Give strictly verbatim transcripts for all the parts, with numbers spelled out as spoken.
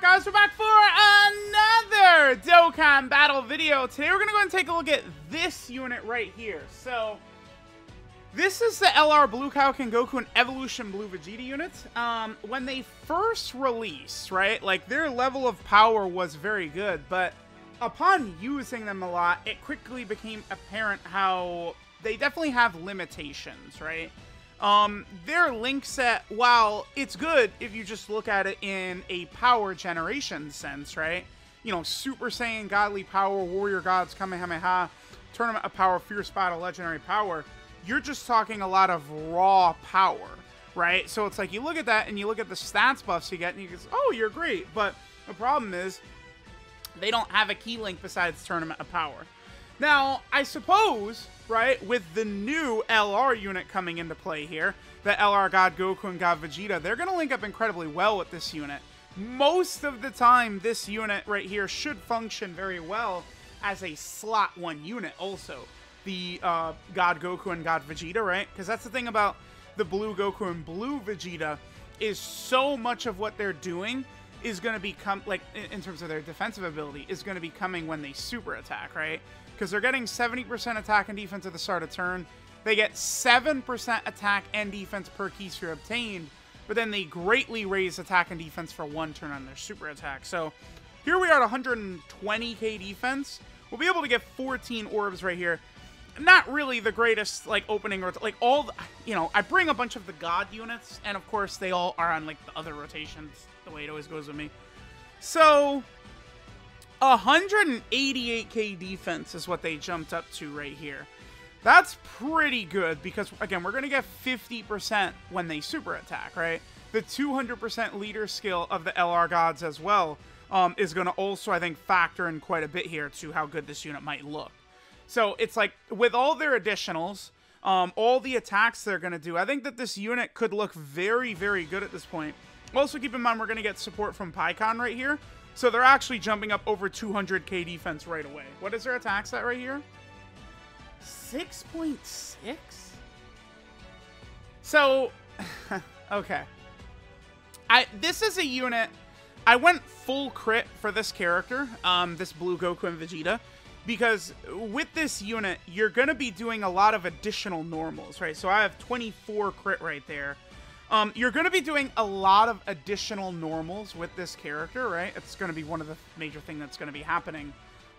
back, guys. We're back for another Dokkan Battle video. Today we're going to go and take a look at this unit right here. So, this is the L R Blue Kaioken Goku and Evolution Blue Vegeta unit. Um, when they first released, right, like their level of power was very good, but upon using them a lot, it quickly became apparent how they definitely have limitations, right? Um, their link set, while it's good if you just look at it in a power generation sense, right? You know, Super Saiyan, Godly Power, Warrior Gods, Kamehameha, Tournament of Power, Fierce Battle, Legendary Power. You're just talking a lot of raw power, right? So it's like you look at that and you look at the stats buffs you get and you go, oh, you're great. But the problem is they don't have a key link besides Tournament of Power. Now, I suppose, right, with the new L R unit coming into play here, the L R God Goku and God Vegeta, they're going to link up incredibly well with this unit. Most of the time, this unit right here should function very well as a slot one unit also. The uh, God Goku and God Vegeta, right? Because that's the thing about the Blue Goku and Blue Vegeta is so much of what they're doing is going to become, like, in terms of their defensive ability, is going to be coming when they super attack, right? Because they're getting seventy percent attack and defense at the start of turn. They get seven percent attack and defense per key sphere obtained, but then they greatly raise attack and defense for one turn on their super attack. So here we are at one hundred twenty K defense. We'll be able to get fourteen orbs right here. Not really the greatest, like, opening, or like, all, the, you know, I bring a bunch of the God units, and of course they all are on, like, the other rotations, the way it always goes with me. So one hundred eighty-eight K defense is what they jumped up to right here. That's pretty good because, again, we're going to get fifty percent when they super attack, right? The two hundred percent leader skill of the L R Gods as well um, is going to also, I think, factor in quite a bit here to how good this unit might look. So it's like with all their additionals, um, all the attacks they're going to do, I think that this unit could look very, very good at this point. Also, keep in mind, we're going to get support from PyCon right here. So they're actually jumping up over two hundred K defense right away. What is their attack stat right here? six point six? So, okay. I This is a unit, I went full crit for this character, um, this Blue Goku and Vegeta, because with this unit, you're going to be doing a lot of additional normals, right? So I have twenty-four crit right there. Um, you're going to be doing a lot of additional normals with this character, right? It's going to be one of the major things that's going to be happening.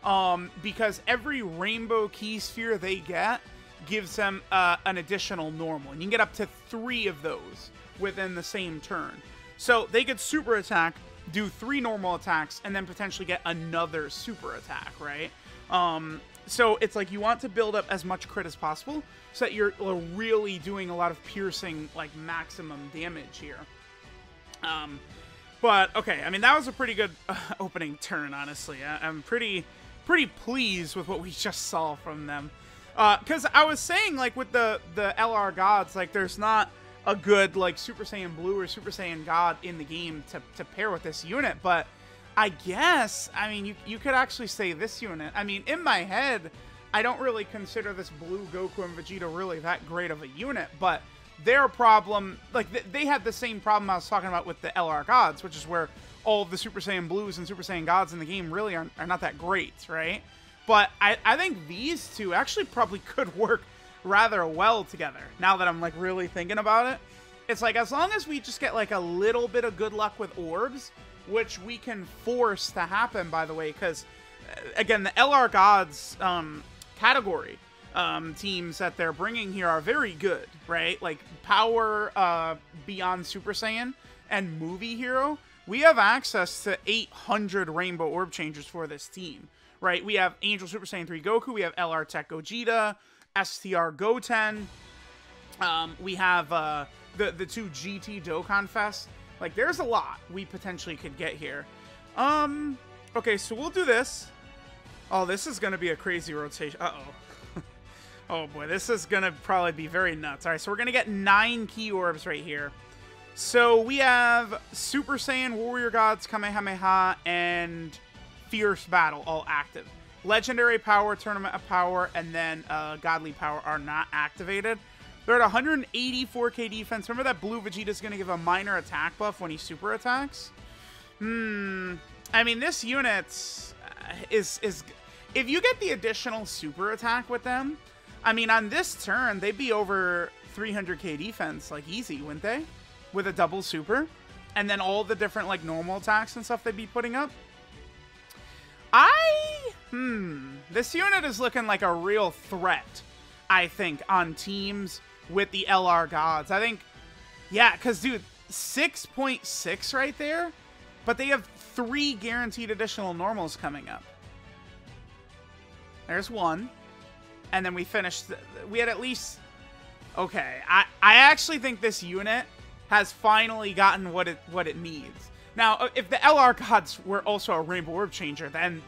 Um, because every rainbow key sphere they get gives them uh, an additional normal. And you can get up to three of those within the same turn. So they could super attack, do three normal attacks, and then potentially get another super attack, right? Um, so it's like you want to build up as much crit as possible so that you're really doing a lot of piercing, like, maximum damage here. Um, but, okay, I mean, that was a pretty good uh, opening turn, honestly. I I'm pretty pretty pleased with what we just saw from them. Because uh, I was saying, like, with the, the L R Gods, like, there's not a good, like, Super Saiyan Blue or Super Saiyan God in the game to, to pair with this unit, but I guess, I mean, you, you could actually say this unit. I mean, in my head, I don't really consider this Blue Goku and Vegeta really that great of a unit, but their problem, like, th they had the same problem I was talking about with the L R Gods, which is where all of the Super Saiyan Blues and Super Saiyan Gods in the game really are, are not that great, right? But I, I think these two actually probably could work rather well together, now that I'm, like, really thinking about it. It's like, as long as we just get, like, a little bit of good luck with orbs, which we can force to happen, by the way, because, again, the L R Gods um, category um, teams that they're bringing here are very good, right? Like, Power, uh, Beyond Super Saiyan, and Movie Hero. We have access to eight hundred Rainbow Orb Changers for this team, right? We have Angel Super Saiyan three Goku, we have L R Tech Gogeta, S C R Goten, um, we have uh, the, the two G T Dokkan Fest. Like, there's a lot we potentially could get here. Um, okay, so we'll do this. Oh, this is going to be a crazy rotation. Uh-oh. Oh, boy, this is going to probably be very nuts. All right, so we're going to get nine key orbs right here. So we have Super Saiyan, Warrior Gods, Kamehameha, and Fierce Battle all active. Legendary Power, Tournament of Power, and then uh, Godly Power are not activated. They're at one hundred eighty-four K defense. Remember that Blue Vegeta's going to give a minor attack buff when he super attacks? Hmm. I mean, this unit is is if you get the additional super attack with them, I mean, on this turn they'd be over three hundred K defense like easy, wouldn't they? With a double super, and then all the different like normal attacks and stuff they'd be putting up. I hmm, this unit is looking like a real threat, I think, on teams with the L R Gods. I think, yeah, because dude, six point six right there, but they have three guaranteed additional normals coming up. There's one, and then we finished. The, we had at least. Okay, I I actually think this unit has finally gotten what it what it needs. Now, if the L R Gods were also a Rainbow Orb Changer, then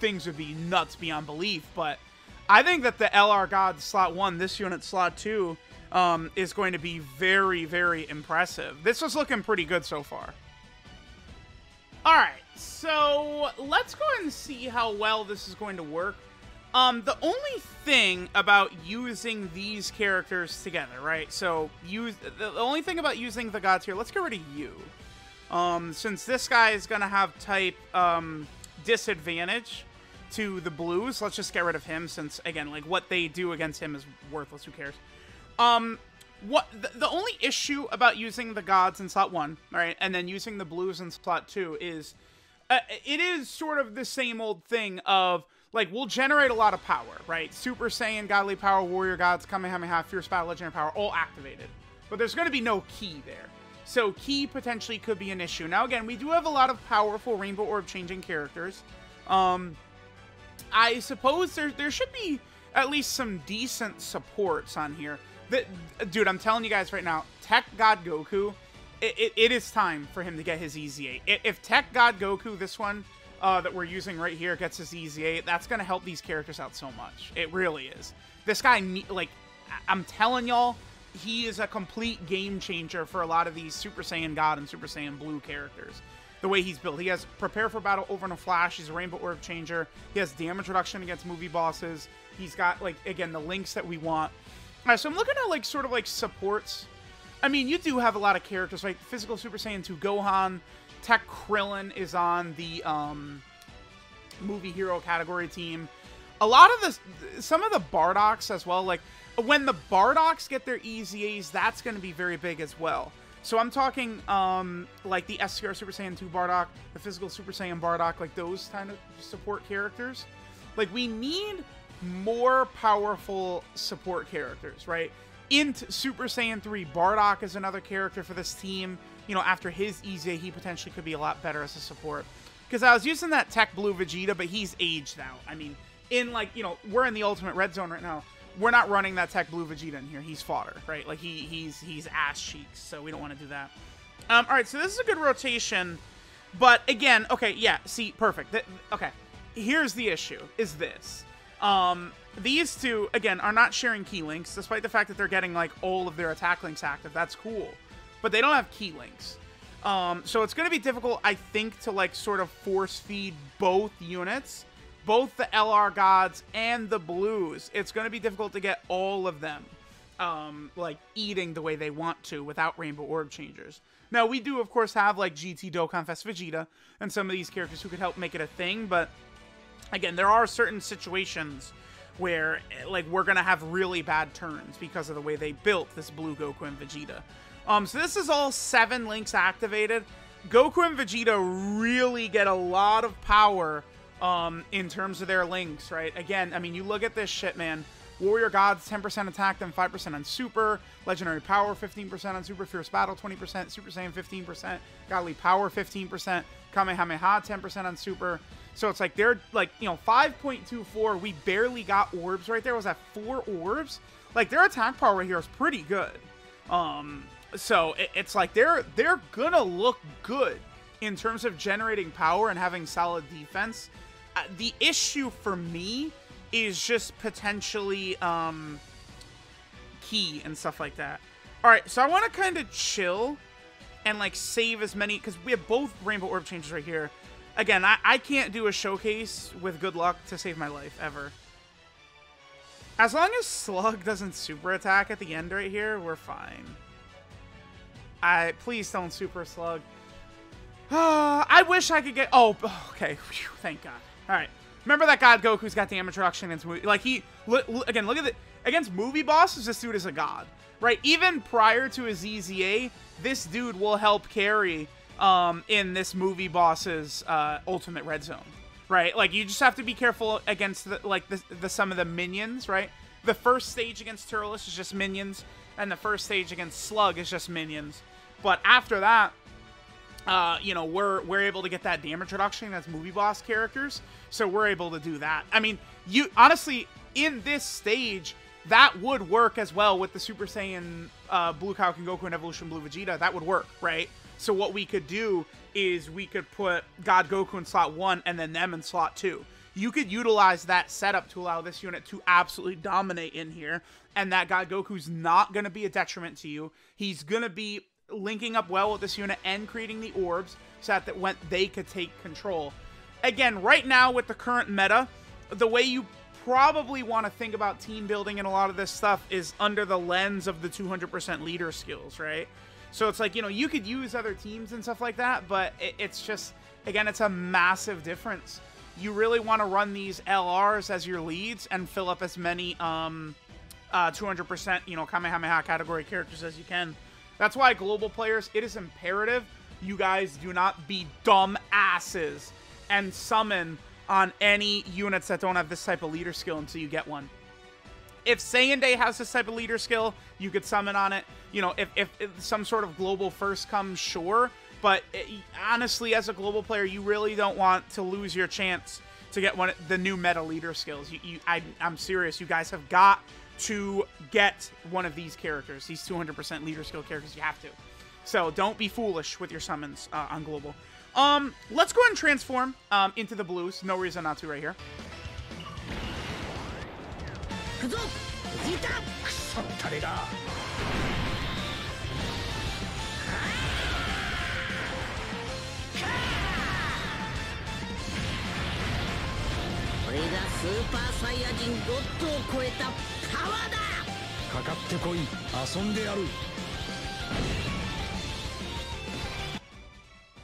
things would be nuts beyond belief. But I think that the L R Gods slot one, this unit slot two, um, is going to be very, very impressive. This was looking pretty good so far. All right, so let's go ahead and see how well this is going to work. Um, the only thing about using these characters together, right? So use the only thing about using the gods here. Let's get rid of you, um, since this guy is gonna have type um, disadvantage to the blues. Let's just get rid of him, since again, like what they do against him is worthless. Who cares? Um, what the, the only issue about using the gods in slot one, right, and then using the blues in slot two is uh, it is sort of the same old thing of, like, we'll generate a lot of power, right? Super Saiyan, Godly Power, Warrior Gods, Kamehameha, Fierce Battle, Legendary Power, all activated. But there's going to be no ki there. So ki potentially could be an issue. Now, again, we do have a lot of powerful Rainbow Orb-changing characters. Um, I suppose there, there should be at least some decent supports on here. The, dude, I'm telling you guys right now, Tech God Goku, it, it, it is time for him to get his E Z eight. If Tech God Goku, this one... Uh, that we're using right here, gets his E Z eight, that's going to help these characters out so much. It really is. This guy, like, I'm telling y'all, he is a complete game changer for a lot of these Super Saiyan God and Super Saiyan Blue characters. The way he's built. He has Prepare for Battle over in a flash. He's a Rainbow Orb Changer. He has damage reduction against movie bosses. He's got, like, again, the links that we want. All right, so I'm looking at, like, sort of, like, supports. I mean, you do have a lot of characters, like Physical Super Saiyan two Gohan. Tech Krillin is on the um, Movie Hero category team. A lot of the, some of the Bardocks as well, like when the Bardocks get their E Z As, that's going to be very big as well. So I'm talking um, like the S C R Super Saiyan two Bardock, the Physical Super Saiyan Bardock, like those kind of support characters. Like we need more powerful support characters, right? Int Super Saiyan three Bardock is another character for this team. You know, after his E Z, he potentially could be a lot better as a support. Because I was using that Tech Blue Vegeta, but he's aged out. I mean, in like, you know, we're in the Ultimate Red Zone right now. We're not running that Tech Blue Vegeta in here. He's fodder, right? Like, he he's he's ass cheeks, so we don't want to do that. Um, all right, so this is a good rotation. But, again, okay, yeah, see, perfect. Th okay, here's the issue, is this. Um, these two, again, are not sharing key links, despite the fact that they're getting, like, all of their attack links active. That's cool. But they don't have key links. Um, so it's going to be difficult, I think, to like sort of force feed both units, both the L R Gods and the Blues. It's going to be difficult to get all of them um, like eating the way they want to without Rainbow Orb Changers. Now, we do, of course, have like G T Dokkan Fest Vegeta and some of these characters who could help make it a thing. But again, there are certain situations where like we're going to have really bad turns because of the way they built this Blue Goku and Vegeta. Um, so this is all seven links activated. Goku and Vegeta really get a lot of power um, in terms of their links, right? Again, I mean, you look at this shit, man. Warrior Gods, ten percent attack, then five percent on Super. Legendary Power, fifteen percent on Super. Fierce Battle, twenty percent. Super Saiyan, fifteen percent. Godly Power, fifteen percent. Kamehameha, ten percent on Super. So it's like they're, like, you know, five point two four. We barely got orbs right there. Was that four orbs? Like, their attack power right here is pretty good. Um... So it's like they're they're gonna look good in terms of generating power and having solid defense. Uh, the issue for me is just potentially um, key and stuff like that. All right, so I want to kind of chill and like save as many, because we have both Rainbow Orb Changes right here. Again, I, I can't do a showcase with good luck to save my life ever. As long as Slug doesn't super attack at the end right here, we're fine. I, please don't super Slug. Uh, I wish I could get... Oh, okay. Whew, thank God. All right. Remember that God Goku's got the introduction against movie... Like, he... Again, look at the... Against movie bosses, this dude is a god. Right? Even prior to his E Z A, this dude will help carry um, in this movie boss's uh, Ultimate Red Zone. Right? Like, you just have to be careful against, the, like, the, the some of the minions, right? The first stage against Turles is just minions, and the first stage against Slug is just minions. But after that... Uh, you know, we're we're able to get that damage reduction. That's movie boss characters, so we're able to do that. I mean, you honestly in this stage that would work as well with the Super Saiyan uh, Blue Kaioken Goku and Evolution Blue Vegeta. That would work, right? So what we could do is we could put God Goku in slot one and then them in slot two. You could utilize that setup to allow this unit to absolutely dominate in here, and that God Goku's not going to be a detriment to you. He's going to be linking up well with this unit and creating the orbs so that, that when they could take control. Again, right now with the current meta, the way you probably want to think about team building and a lot of this stuff is under the lens of the two hundred percent leader skills, right? So it's like, you know, you could use other teams and stuff like that, but it, it's just, again, it's a massive difference. You really want to run these L Rs as your leads and fill up as many um, uh, two hundred percent, you know, Kamehameha category characters as you can. That's why global players, it is imperative you guys do not be dumb asses and summon on any units that don't have this type of leader skill until you get one. If Saiyan Day has this type of leader skill, you could summon on it. You know, if, if, if some sort of global first comes, sure. But it, honestly, as a global player, you really don't want to lose your chance to get one of the new meta leader skills. You, you, I, I'm serious. You guys have got to get one of these characters, these two hundred percent leader skill characters. You have to, so don't be foolish with your summons uh, on global. Um let's go ahead and transform um into the blues. No reason not to right here.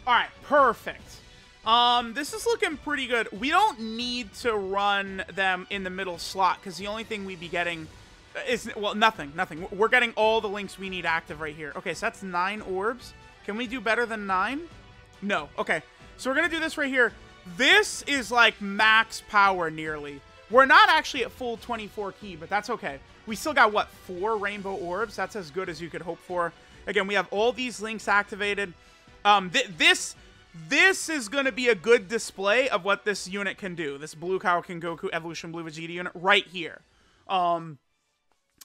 Alright, perfect. Um, this is looking pretty good. We don't need to run them in the middle slot, because the only thing we'd be getting is, well, nothing, nothing. We're getting all the links we need active right here. Okay, so that's nine orbs. Can we do better than nine? No. Okay, so we're going to do this right here. This is like max power nearly. We're not actually at full twenty-four key, but that's okay. We still got, what, four rainbow orbs? That's as good as you could hope for. Again, we have all these links activated. Um, th this this is going to be a good display of what this unit can do. This Blue Kaioken Goku Evolution Blue Vegeta unit right here. Um,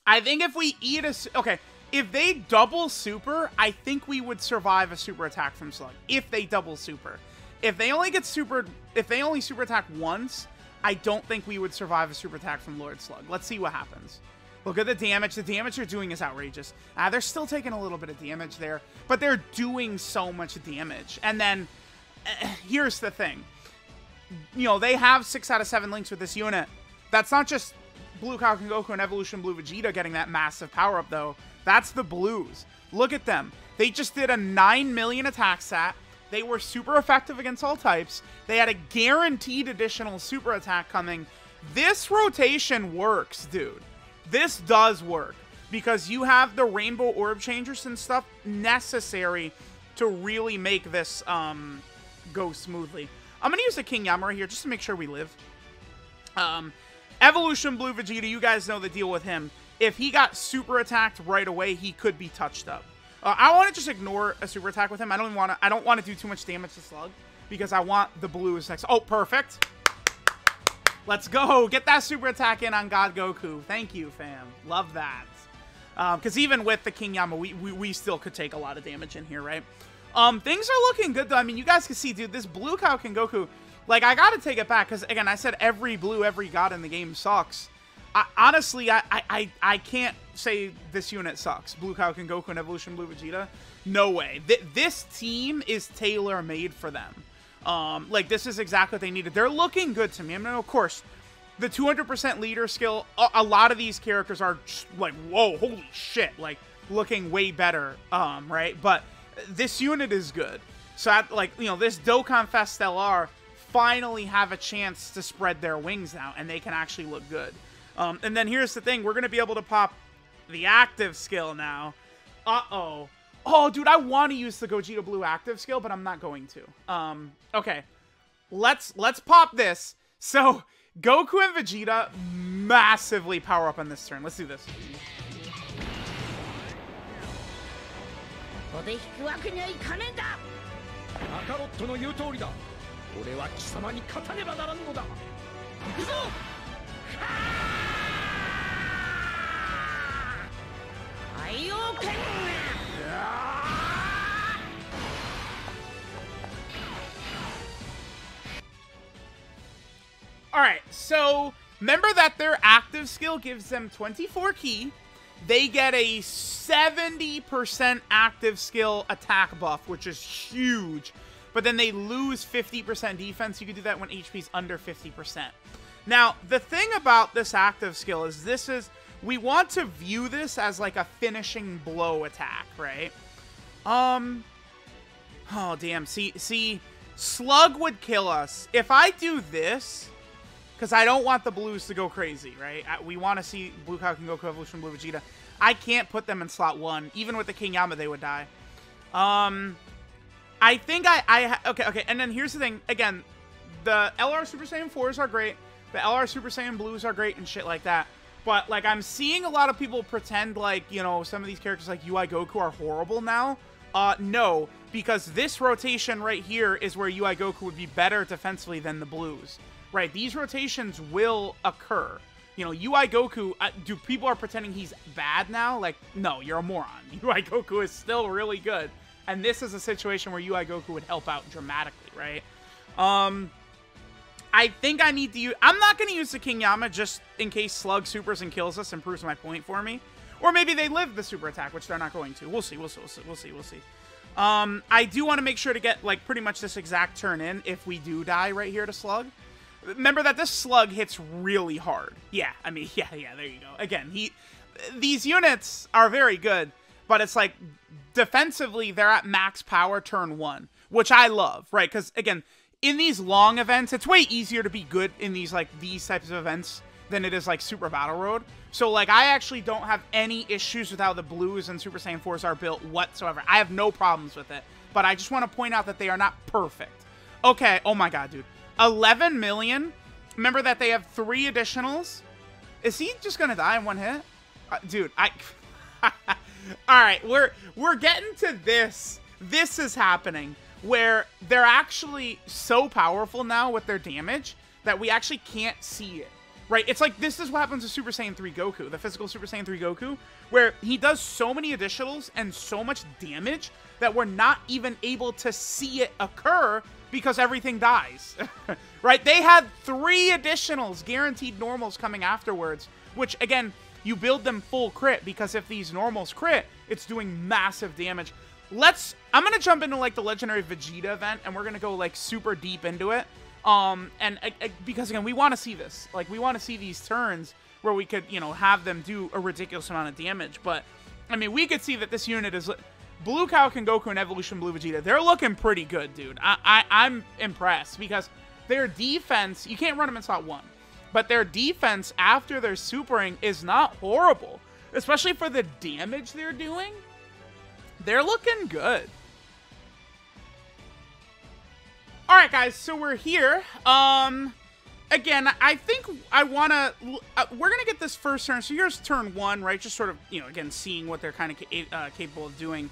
I think if we eat a... Okay, if they double super, I think we would survive a super attack from Slug. If they double super. If they only get super... If they only super attack once... I don't think we would survive a super attack from Lord Slug. Let's see what happens. Look at the damage. The damage they're doing is outrageous. Ah, they're still taking a little bit of damage there, but they're doing so much damage. And then uh, here's the thing. You know, they have six out of seven links with this unit. That's not just Blue Kaioken Goku and Evolution Blue Vegeta getting that massive power up though. That's the blues. Look at them. They just did a nine million attack stat. They were super effective against all types. They had a guaranteed additional super attack coming. This rotation works, dude. This does work because you have the rainbow orb changers and stuff necessary to really make this um, go smoothly. I'm going to use a King Yamura here just to make sure we live. Um, Evolution Blue Vegeta, you guys know the deal with him. If he got super attacked right away, he could be touched up. Uh, I want to just ignore a super attack with him. I don't want to. I don't want to do too much damage to Slug because I want the blues next. Oh, perfect! Let's go get that super attack in on God Goku. Thank you, fam. Love that. Because um, even with the King Yama, we, we we still could take a lot of damage in here, right? Um, things are looking good though. I mean, you guys can see, dude, this Blue Kaioken Goku. Like, I gotta take it back because again, I said every blue, every god in the game sucks. I, honestly, I, I, I can't say this unit sucks. Blue Kaioken Goku and Evolution Blue Vegeta. No way. Th this team is tailor-made for them. Um, like, this is exactly what they needed. They're looking good to me. I mean, of course, the two hundred percent leader skill, a, a lot of these characters are just like, whoa, holy shit, like, looking way better, um, right? But this unit is good. So, at, like, you know, this Dokkan Fest L R finally have a chance to spread their wings now, and they can actually look good. Um, and then here's the thing. We're going to be able to pop the active skill now. Uh-oh. Oh, dude, I want to use the Gogeta Blue active skill, but I'm not going to. Um, okay. Let's, let's pop this. So, Goku and Vegeta massively power up on this turn. Let's do this. Alright, so remember that their active skill gives them twenty-four ki. They get a seventy percent active skill attack buff, which is huge. But then they lose fifty percent defense. You can do that when H P's under fifty percent. Now, the thing about this active skill is this is... we want to view this as like a finishing blow attack, right? Um... Oh, damn. See, see, Slug would kill us. If I do this... because I don't want the blues to go crazy, right? We want to see Blue Kaioken Goku, Evolution Blue Vegeta. I can't put them in slot one. Even with the King Yama, they would die. Um, I think I... I okay, okay. And then here's the thing. Again, the L R Super Saiyan fours are great. The L R Super Saiyan Blues are great and shit like that. But, like, I'm seeing a lot of people pretend like, you know, some of these characters like U I Goku are horrible now. Uh, no. Because this rotation right here is where U I Goku would be better defensively than the blues. Right, these rotations will occur. You know, U I Goku, uh, do people are pretending he's bad now? Like, no, you're a moron. U I Goku is still really good. And this is a situation where U I Goku would help out dramatically, right? Um, I think I need to use... I'm not going to use the King Yama just in case Slug supers and kills us and proves my point for me. Or maybe they live the super attack, which they're not going to. We'll see, we'll see, we'll see, we'll see. We'll see. Um, I do want to make sure to get, like, pretty much this exact turn in if we do die right here to Slug. Remember that this Slug hits really hard. Yeah, I mean, yeah, yeah, there you go. Again, he, these units are very good, but it's like, defensively, they're at max power turn one, which I love, right? Because, again, in these long events, it's way easier to be good in these, like, these types of events than it is, like, Super Battle Road. So, like, I actually don't have any issues with how the Blues and Super Saiyan fours are built whatsoever. I have no problems with it, but I just want to point out that they are not perfect. Okay, oh my god, dude. eleven million. Remember that they have three additionals. Is he just gonna die in one hit? Uh, dude, I... all right, we're we're getting to this. This is happening where they're actually so powerful now with their damage that we actually can't see it, right? It's like this is what happens with Super Saiyan three Goku, the physical Super Saiyan three Goku, where he does so many additionals and so much damage that we're not even able to see it occur because everything dies, right? They had three additionals, guaranteed normals coming afterwards, which, again, you build them full crit because if these normals crit, it's doing massive damage. Let's, I'm going to jump into, like, the Legendary Vegeta event, and we're going to go, like, super deep into it, um, and uh, because, again, we want to see this. Like, we want to see these turns where we could, you know, have them do a ridiculous amount of damage, but, I mean, we could see that this unit is... Blue Kaioken Goku and Evolution Blue Vegeta, they're looking pretty good, dude. I, I, I'm impressed because their defense, you can't run them in slot one, but their defense after their supering is not horrible, especially for the damage they're doing. They're looking good. All right, guys, so we're here. Um, again, I think I want to, uh, we're going to get this first turn. So here's turn one, right? Just sort of, you know, again, seeing what they're kind of ca uh, capable of doing.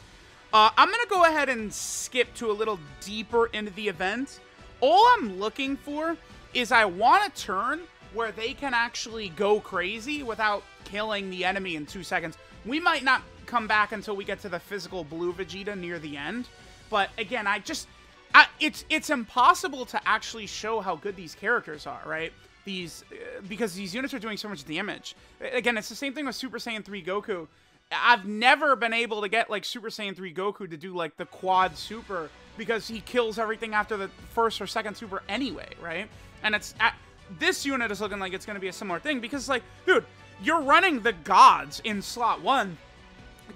Uh, I'm going to go ahead and skip to a little deeper into the event. All I'm looking for is I want a turn where they can actually go crazy without killing the enemy in two seconds. We might not come back until we get to the physical Blue Vegeta near the end. But again, I just, I, it's it's impossible to actually show how good these characters are, right? These uh, because these units are doing so much damage. Again, it's the same thing with Super Saiyan three Goku. I've never been able to get, like, Super Saiyan three Goku to do, like, the quad super because he kills everything after the first or second super anyway, right? And it's at, this unit is looking like it's going to be a similar thing because, it's like, dude, you're running the gods in slot one,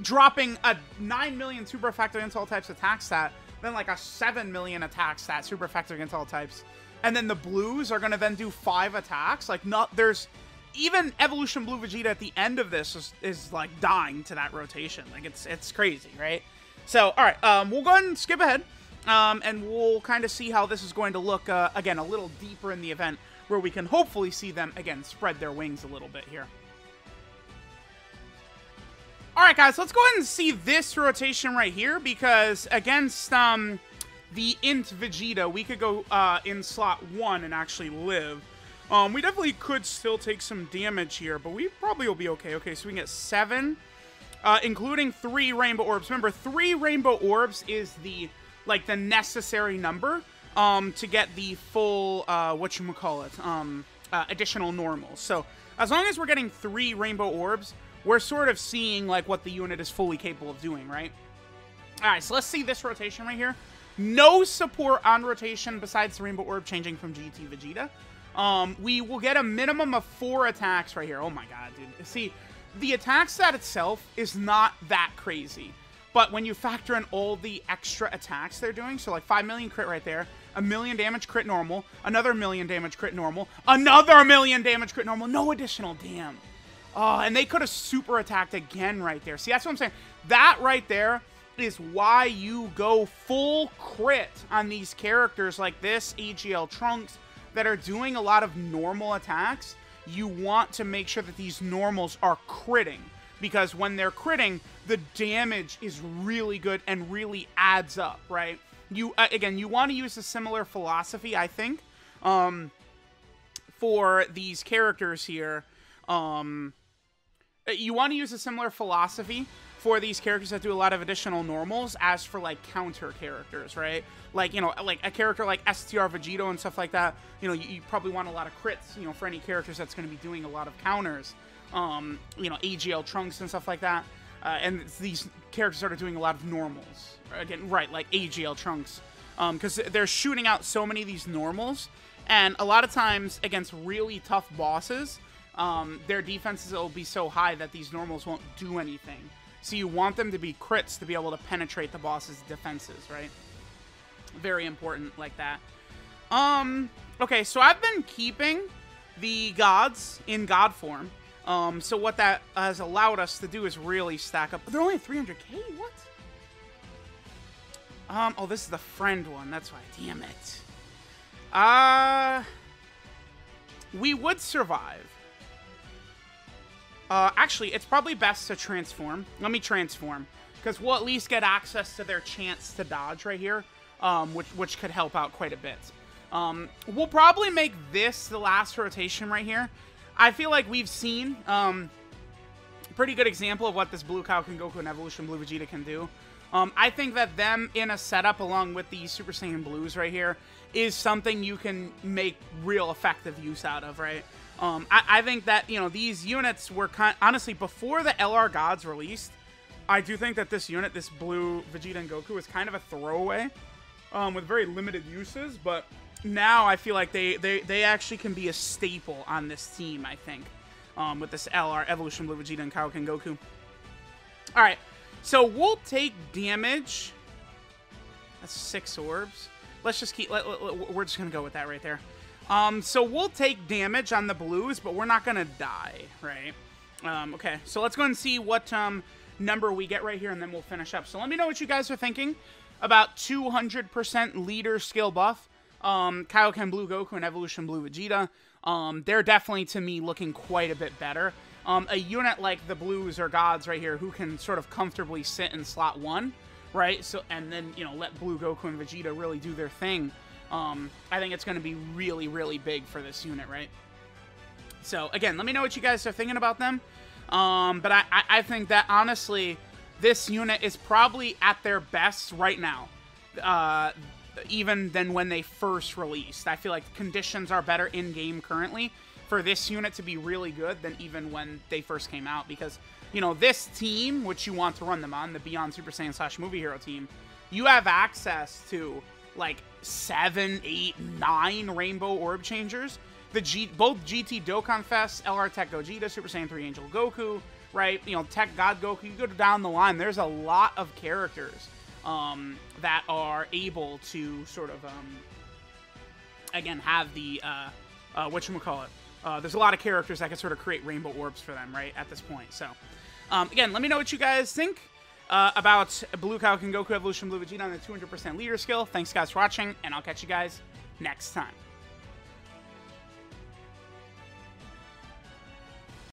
dropping a nine million super effective into all types of attack stat then like a seven million attack stat, super effective against all types. And then the blues are going to then do five attacks. Like, not, there's, even Evolution Blue Vegeta at the end of this is, is like dying to that rotation. Like, it's, it's crazy, right? So, all right, um, we'll go ahead and skip ahead. Um, and we'll kind of see how this is going to look, uh, again, a little deeper in the event, where we can hopefully see them, again, spread their wings a little bit here. All right, guys, let's go ahead and see this rotation right here, because against um, the Int Vegeta, we could go uh, in slot one and actually live. Um, we definitely could still take some damage here, but we probably will be okay. Okay, so we can get seven, uh, including three rainbow orbs. Remember, three rainbow orbs is the... like the necessary number um, to get the full, uh, whatchamacallit, um, uh, additional normals. So as long as we're getting three rainbow orbs, we're sort of seeing like what the unit is fully capable of doing, right? All right, so let's see this rotation right here. No support on rotation besides the rainbow orb changing from G T Vegeta. Um, we will get a minimum of four attacks right here. Oh my God, dude. See, the attack stat itself is not that crazy. But when you factor in all the extra attacks they're doing, so like five million crit right there, a million damage crit normal, another million damage crit normal, another million damage crit normal, no additional damn. Oh, and they could have super attacked again right there. See, that's what I'm saying. That right there is why you go full crit on these characters like this, A G L Trunks, that are doing a lot of normal attacks. You want to make sure that these normals are critting. Because when they're critting, the damage is really good and really adds up, right? You uh, again, you want to use a similar philosophy, I think, um, for these characters here. Um, you want to use a similar philosophy for these characters that do a lot of additional normals as for, like, counter characters, right? Like, you know, like a character like S C R Vegeta and stuff like that, you know, you, you probably want a lot of crits, you know, for any characters that's going to be doing a lot of counters. Um, you know, A G L Trunks and stuff like that. Uh, and these characters are doing a lot of normals. Again, right, like A G L Trunks. Because um, they're shooting out so many of these normals. And a lot of times, against really tough bosses, um, their defenses will be so high that these normals won't do anything. So you want them to be crits to be able to penetrate the boss's defenses, right? Very important like that. Um, okay, so I've been keeping the gods in god form. Um, so what that has allowed us to do is really stack up. They're only at three hundred K? What? Um, oh, this is the friend one. That's why. Damn it. Uh, we would survive. Uh, actually, it's probably best to transform. Let me transform. Because we'll at least get access to their chance to dodge right here. Um, which, which could help out quite a bit. Um, we'll probably make this the last rotation right here. I feel like we've seen um, a pretty good example of what this Blue Kaioken Goku and Evolution Blue Vegeta can do. Um, I think that them in a setup along with the Super Saiyan Blues right here is something you can make real effective use out of, right? Um, I, I think that, you know, these units were kind of, honestly, before the L R Gods released, I do think that this unit, this Blue Vegeta and Goku, is kind of a throwaway um, with very limited uses, but... now I feel like they, they, they actually can be a staple on this team, I think, um, with this L R, Evolution Blue Vegeta, and Kaioken Goku. All right, so we'll take damage. That's six orbs. Let's just keep, let, let, let, we're just going to go with that right there. Um, so we'll take damage on the blues, but we're not going to die, right? Um, okay, so let's go and see what um, number we get right here, and then we'll finish up. So let me know what you guys are thinking about two hundred percent leader skill buff. Um, Kaioken Blue Goku and Evolution Blue Vegeta, um, they're definitely, to me, looking quite a bit better. Um, a unit like the Blues or Gods right here, who can sort of comfortably sit in slot one, right? So, and then, you know, let Blue Goku and Vegeta really do their thing. Um, I think it's going to be really, really big for this unit, right? So, again, let me know what you guys are thinking about them. Um, but I, I, I think that, honestly, this unit is probably at their best right now. Uh... even than when they first released. I feel like conditions are better in-game currently for this unit to be really good than even when they first came out, because, you know, this team, which you want to run them on, the Beyond Super Saiyan slash Movie Hero team, you have access to, like, seven, eight, nine Rainbow Orb Changers. The G both G T Dokkan Fest, L R Tech Gogeta, Super Saiyan three Angel Goku, right? You know, Tech God Goku, you go down the line, there's a lot of characters um, that are able to sort of, um, again, have the, uh, uh, whatchamacallit, uh, there's a lot of characters that can sort of create rainbow orbs for them, right, at this point. So, um, again, let me know what you guys think uh, about Blue Kaioken Goku Evolution Blue Vegeta on the two hundred percent leader skill. Thanks, guys, for watching, and I'll catch you guys next time.